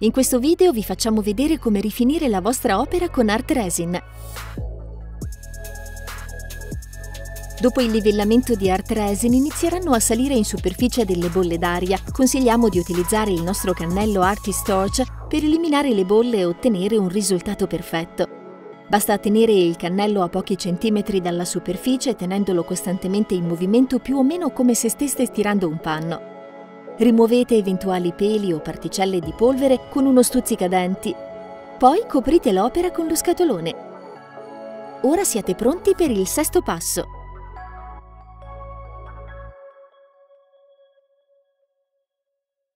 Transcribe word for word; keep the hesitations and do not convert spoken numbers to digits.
In questo video vi facciamo vedere come rifinire la vostra opera con ArtResin. Dopo il livellamento di ArtResin inizieranno a salire in superficie delle bolle d'aria. Consigliamo di utilizzare il nostro cannello Artist's Torch per eliminare le bolle e ottenere un risultato perfetto. Basta tenere il cannello a pochi centimetri dalla superficie, tenendolo costantemente in movimento più o meno come se steste stirando un panno. Rimuovete eventuali peli o particelle di polvere con uno stuzzicadenti. Poi coprite l'opera con lo scatolone. Ora siete pronti per il sesto passo.